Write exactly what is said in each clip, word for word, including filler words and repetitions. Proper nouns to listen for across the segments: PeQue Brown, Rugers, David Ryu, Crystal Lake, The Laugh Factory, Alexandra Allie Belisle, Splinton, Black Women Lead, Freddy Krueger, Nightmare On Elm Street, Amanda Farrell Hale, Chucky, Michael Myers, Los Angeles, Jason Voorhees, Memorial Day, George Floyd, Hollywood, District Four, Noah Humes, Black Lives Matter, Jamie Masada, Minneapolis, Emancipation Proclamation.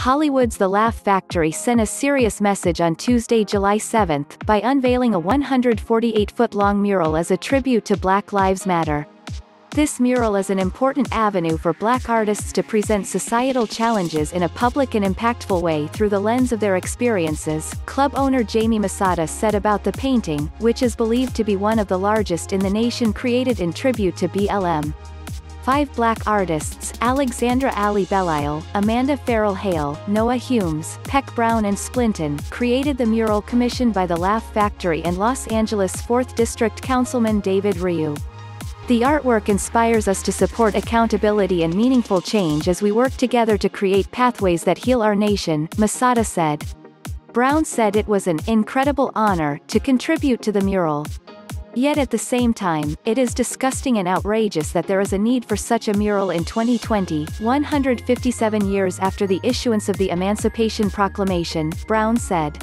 Hollywood's The Laugh Factory sent a serious message on Tuesday, July seventh, by unveiling a one hundred forty-eight foot long mural as a tribute to Black Lives Matter. This mural is an important avenue for Black artists to present societal challenges in a public and impactful way through the lens of their experiences, club owner Jamie Masada said about the painting, which is believed to be one of the largest in the nation created in tribute to B L M. Five Black artists, Alexandra Allie Belisle, Amanda Farrell Hale, Noah Humes, PeQue Brown and Splinton, created the mural commissioned by The Laugh Factory and Los Angeles fourth District Councilman David Ryu. The artwork inspires us to support accountability and meaningful change as we work together to create pathways that heal our nation, Masada said. Brown said it was an incredible honor to contribute to the mural. Yet at the same time, it is disgusting and outrageous that there is a need for such a mural in twenty twenty, one hundred fifty-seven years after the issuance of the Emancipation Proclamation, Brown said.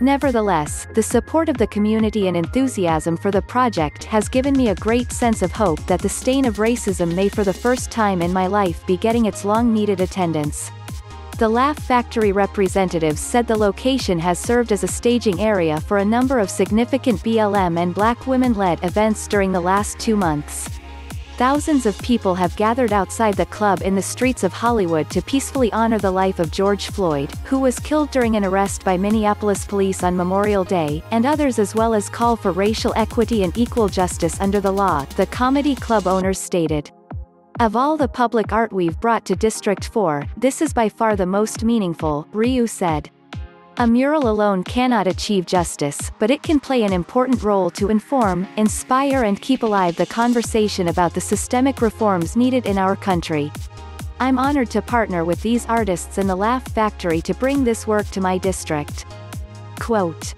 Nevertheless, the support of the community and enthusiasm for the project has given me a great sense of hope that the stain of racism may for the first time in my life be getting its long-needed attendance. The Laugh Factory representatives said the location has served as a staging area for a number of significant B L M and Black women-led events during the last two months. Thousands of people have gathered outside the club in the streets of Hollywood to peacefully honor the life of George Floyd, who was killed during an arrest by Minneapolis police on Memorial Day, and others, as well as call for racial equity and equal justice under the law, the comedy club owners stated. Of all the public art we've brought to District four, this is by far the most meaningful, Ryu said. A mural alone cannot achieve justice, but it can play an important role to inform, inspire and keep alive the conversation about the systemic reforms needed in our country. I'm honored to partner with these artists and the Laugh Factory to bring this work to my district. Quote.